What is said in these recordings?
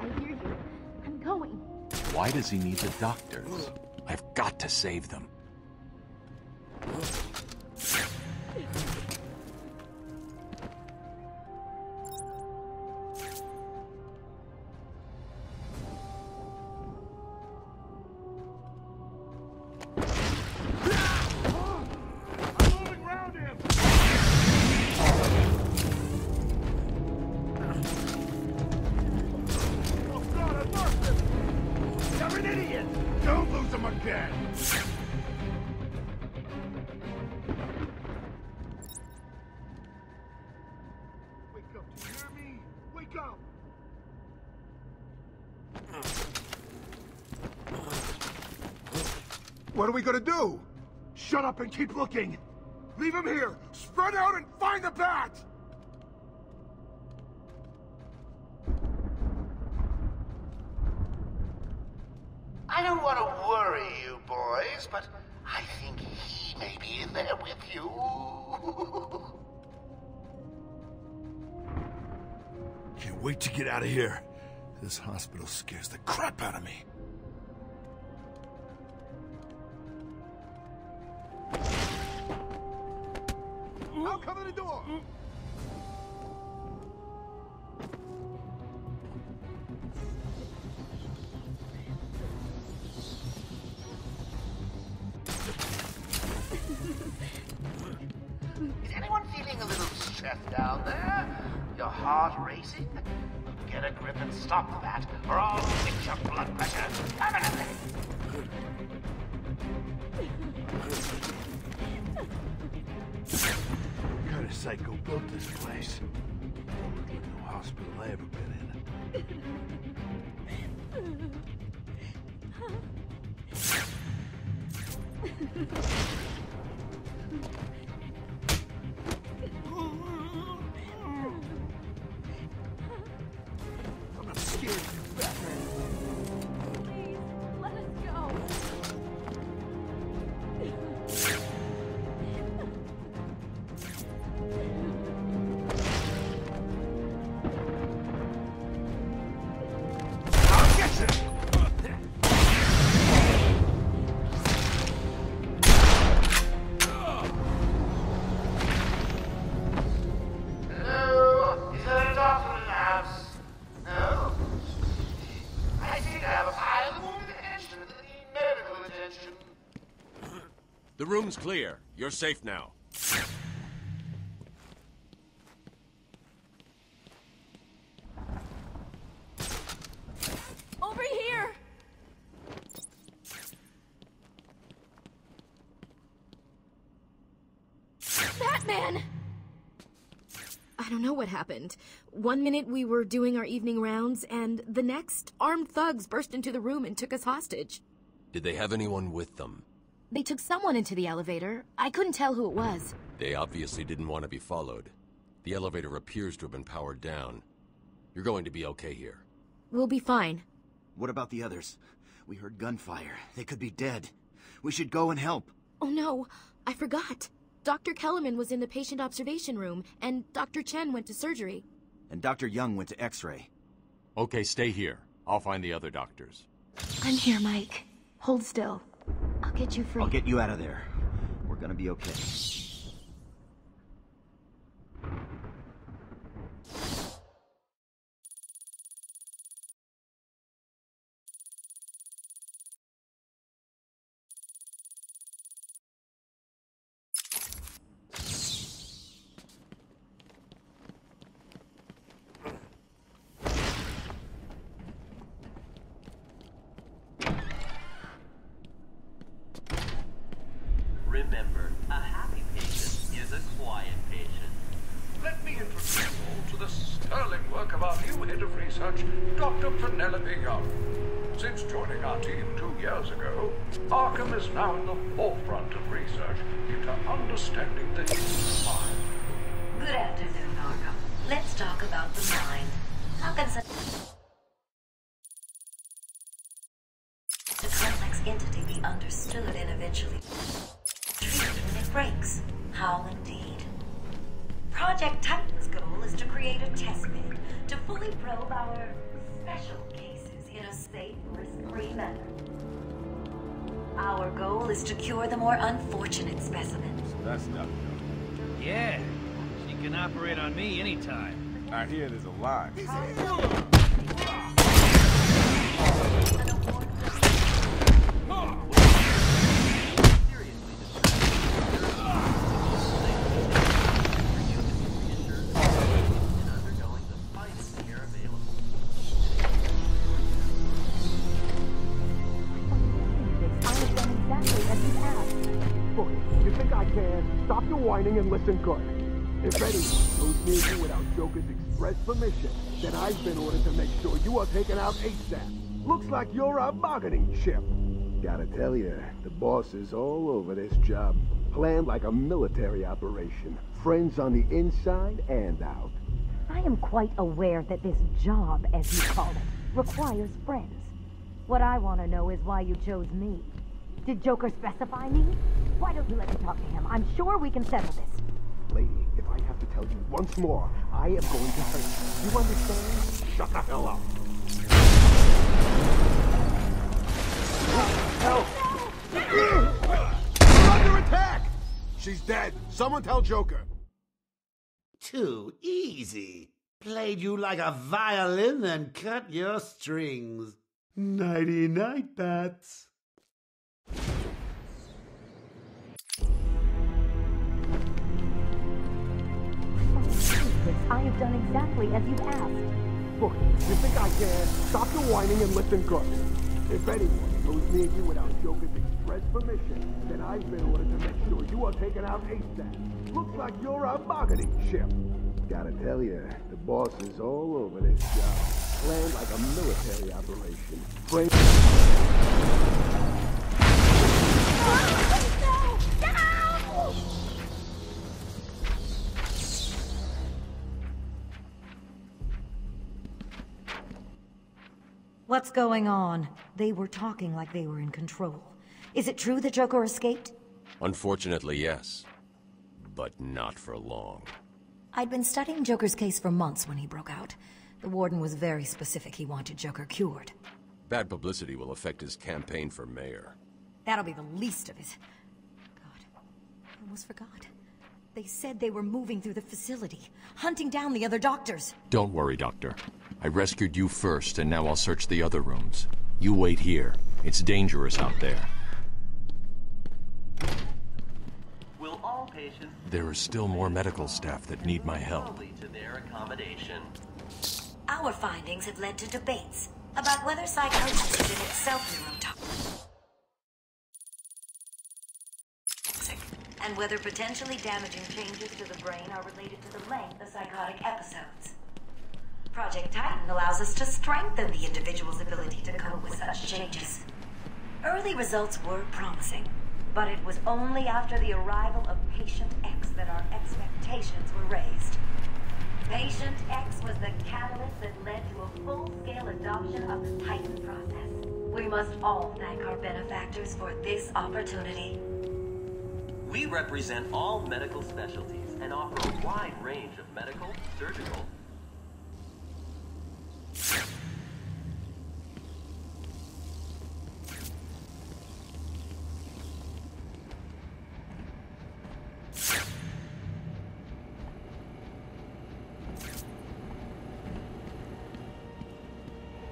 I hear you. I'm going. Why does he need the doctors? I've got to save them. What are we gonna do? Shut up and keep looking! Leave him here! Spread out and find the bat! I don't want to worry you boys, but I think he may be in there with you. Can't wait to get out of here. This hospital scares the crap out of me. I'll cover the door! Is anyone feeling a little stressed down there? Your heart racing? Get a grip and stop that, or I'll fix your blood pressure permanently! What kind of psycho built this place? Don't look like no hospital I ever been in. I'm not scared of you, Batman. Please, let us go. The room's clear. You're safe now. Over here! Batman! I don't know what happened. One minute we were doing our evening rounds, and the next, armed thugs burst into the room and took us hostage. Did they have anyone with them? They took someone into the elevator. I couldn't tell who it was. They obviously didn't want to be followed. The elevator appears to have been powered down. You're going to be okay here. We'll be fine. What about the others? We heard gunfire. They could be dead. We should go and help. Oh no, I forgot. Dr. Kellerman was in the patient observation room, and Dr. Chen went to surgery. And Dr. Young went to X-ray. Okay, stay here. I'll find the other doctors. I'm here, Mike. Hold still. I'll get you free. I'll get you out of there. We're gonna be okay. Remember, a happy patient is a quiet patient. Let me introduce you all to the sterling work of our new head of research, Dr. Penelope Young. Since joining our team 2 years ago, Arkham is now in the forefront of research into understanding the human mind. Good afternoon, Arkham. Let's talk about the mind. How can such a complex entity be understood and eventually breaks? How indeed. Project Titan's goal is to create a test bed to fully probe our special Our goal is to cure the more unfortunate specimens. That's not good. Yeah, she can operate on me anytime. I hear there's a line. And listen good. If anyone goes near you without Joker's express permission, then I've been ordered to make sure you are taken out ASAP. Looks like you're a bargaining chip. Gotta tell you, the boss is all over this job. Planned like a military operation. Friends on the inside and out. I am quite aware that this job, as you call it, requires friends. What I want to know is why you chose me. Did Joker specify me? Why don't you let me talk to him? I'm sure we can settle this. Lady, if I have to tell you once more, I am going to hurt you. You understand? Shut the hell up. Help! We're under attack! She's dead. Someone tell Joker. Too easy. Played you like a violin and cut your strings. Nighty-night, bats. I have done exactly as you've asked. Look, you think I care? Stop your whining and listen good. If anyone goes near you without Joker's express permission, then I've been ordered to make sure you are taken out ASAP. Looks like you're a bargaining chip. Gotta tell you, the boss is all over this job. Planned like a military operation. What's going on? They were talking like they were in control. Is it true the Joker escaped? Unfortunately, yes. But not for long. I'd been studying Joker's case for months when he broke out. The warden was very specific he wanted Joker cured. Bad publicity will affect his campaign for mayor. That'll be the least of it. God, I almost forgot. They said they were moving through the facility, hunting down the other doctors. Don't worry, Doctor. I rescued you first, and now I'll search the other rooms. You wait here. It's dangerous out there. Will all patients... There are still more medical staff that need my help. ...to their accommodation. Our findings have led to debates about whether psychosis is in itself neurotoxic, and whether potentially damaging changes to the brain are related to the length of psychotic episodes. Project Titan allows us to strengthen the individual's ability to cope with such changes. Early results were promising, but it was only after the arrival of Patient X that our expectations were raised. Patient X was the catalyst that led to a full-scale adoption of the Titan process. We must all thank our benefactors for this opportunity. We represent all medical specialties and offer a wide range of medical, surgical,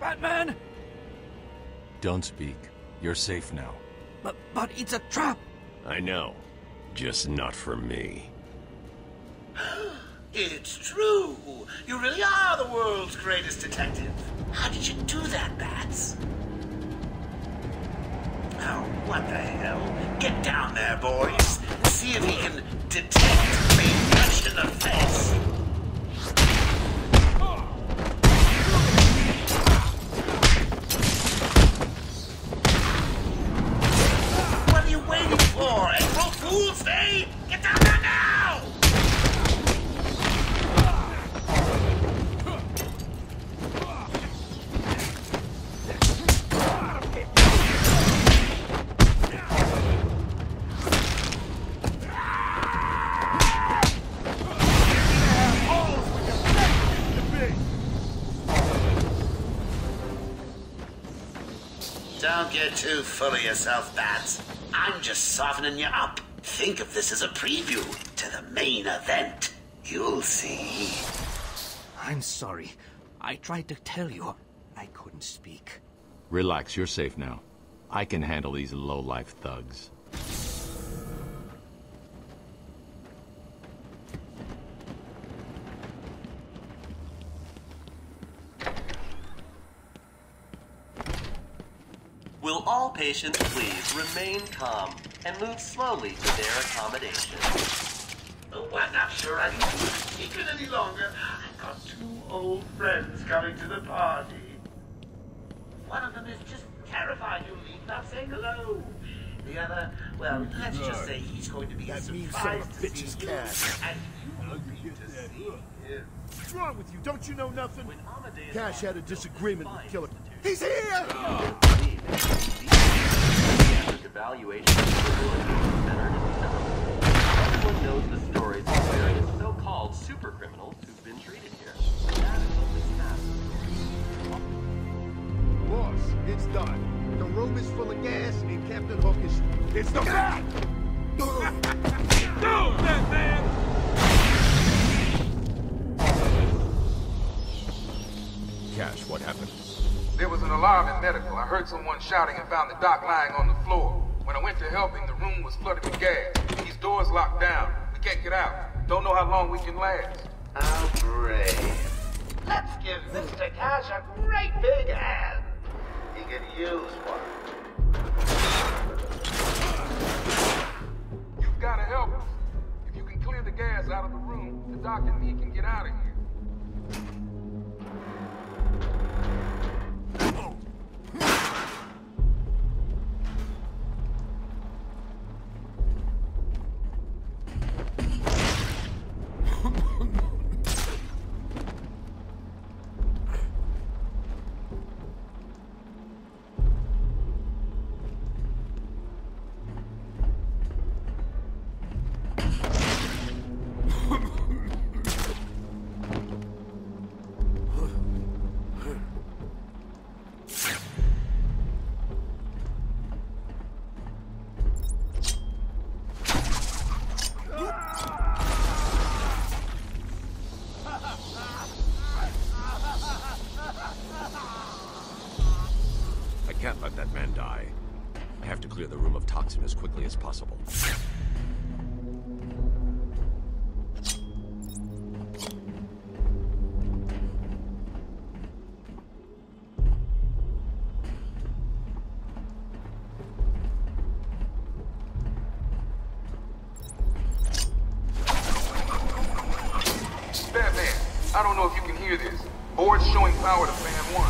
Batman! Don't speak. You're safe now. But it's a trap! I know. Just not for me. It's true! You really are the world's greatest detective! How did you do that, Bats? Oh, what the hell? Get down there, boys! See if he can detect me touching the face! What are you waiting for? April Fool's Day? Get down there now! Don't get too full of yourself, Bats. I'm just softening you up. Think of this as a preview to the main event. You'll see. I'm sorry. I tried to tell you. I couldn't speak. Relax, you're safe now. I can handle these low-life thugs. Will all patients please remain calm and move slowly to their accommodation? Oh, I'm not sure I can keep it any longer. I've got two old friends coming to the party. One of them is just terrified you'll leave without saying hello. The other, well, let's just say he's going to be surprised to see you, and you will be to see him. What's wrong with you? Don't you know nothing? Cash had a disagreement with Killer. He's here! Everyone knows the stories of various so-called super criminals who've been treated here. That is only half. Boss, it's done. The room is full of gas and Captain Hook is... It's the rat! No, that man! Cash, what happened? There was an alarm at medical. I heard someone shouting and found the doc lying on the floor. When I went to help him, the room was flooded with gas. These doors locked down. We can't get out. Don't know how long we can last. How brave. Let's give Mr. Cash a great big hand. He can use one. You've got to help us. If you can clear the gas out of the room, the doc and me can get out of here. As quickly as possible. Batman, I don't know if you can hear this. Board's showing power to fan 1.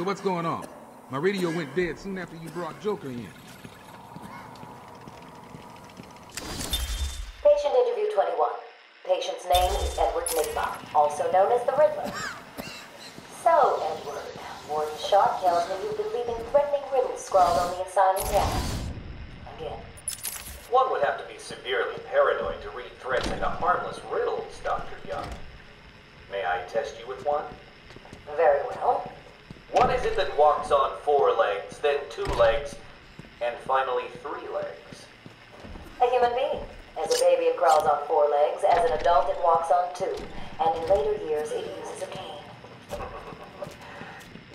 So what's going on? My radio went dead soon after you brought Joker in. Patient interview 21. Patient's name is Edward Nigma, also known as the Riddler. So, Edward, Warden Shaw tells me you've been leaving threatening riddles scrawled on the assigned tab. Again. One would have to be severely paranoid to read threats into harmless riddles, Dr. Young. May I test you with one? Very well. What is it that walks on four legs, then two legs, and finally three legs? A human being. As a baby, it crawls on four legs. As an adult, it walks on two. And in later years, it uses a cane.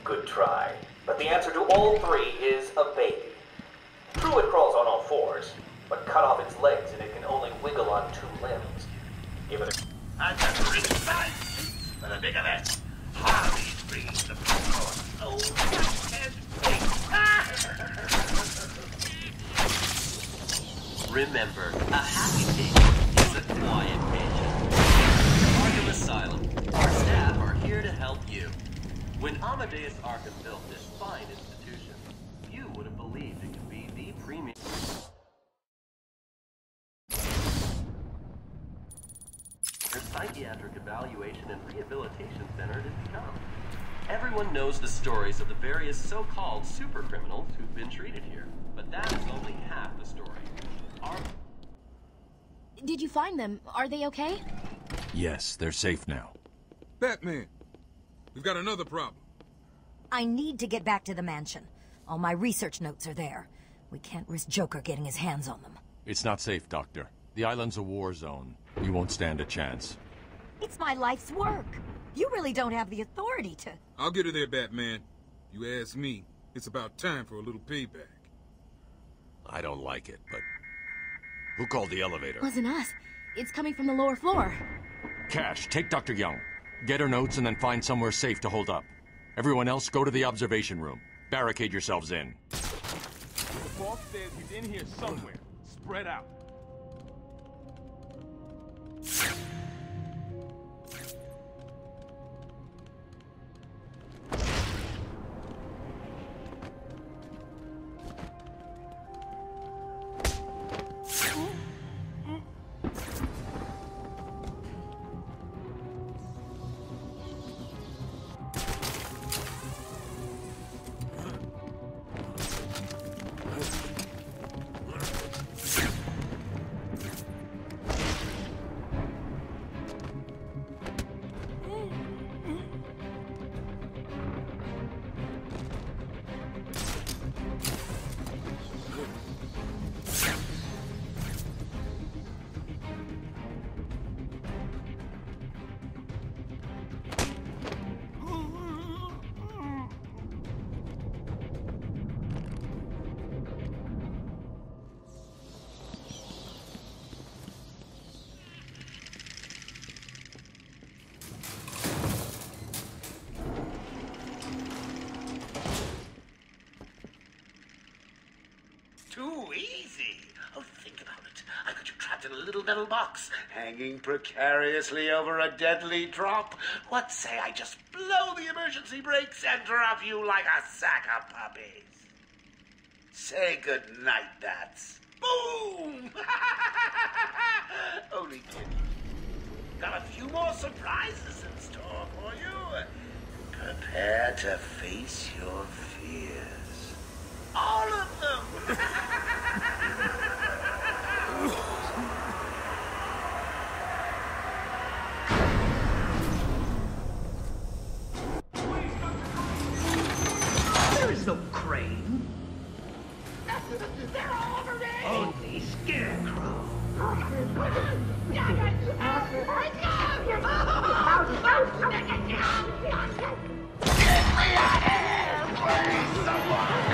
Good try. But the answer to all three is a baby. True, it crawls on all fours, but cut off its legs and it can only wiggle on two limbs. Give it a... I'm the rich man! For the big of it! Harvey brings the popcorn! Oh, that has been... Remember, a happy patient is a quiet patient. Arkham Asylum, our staff are here to help you. When Amadeus Arkham built this fine institution, you would have believed it could be the premier... psychiatric evaluation and rehabilitation center has become. Everyone knows the stories of the various so-called supercriminals who've been treated here, but that is only half the story. Did you find them? Are they okay? Yes, they're safe now. Batman, we've got another problem. I need to get back to the mansion. All my research notes are there. We can't risk Joker getting his hands on them. It's not safe, Doctor. The island's a war zone. We won't stand a chance. It's my life's work. You really don't have the authority to... I'll get her there, Batman. You ask me, it's about time for a little payback. I don't like it, but... Who called the elevator? Wasn't us. It's coming from the lower floor. Cash, take Dr. Young. Get her notes and then find somewhere safe to hold up. Everyone else, go to the observation room. Barricade yourselves in. The boss says he's in here somewhere. Spread out. Too easy. Oh, think about it. I got you trapped in a little metal box, hanging precariously over a deadly drop. What say I just blow the emergency brakes and drop you like a sack of puppies? Say goodnight, bats. Boom! Only kidding. Got a few more surprises in store for you. Prepare to face your fears. All of them! There is no crane. They're all over me! Only Scarecrow. Get me out of here, please, someone!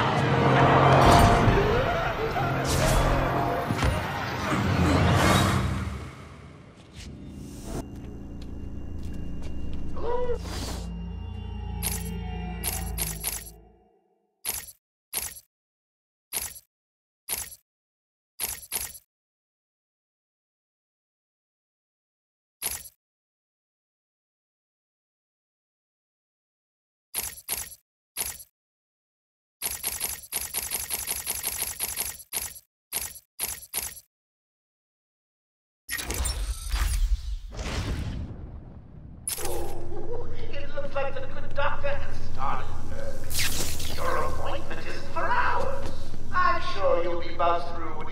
looks like the good doctor has started work. Your appointment isn't for hours. I'm sure you'll be buzzed through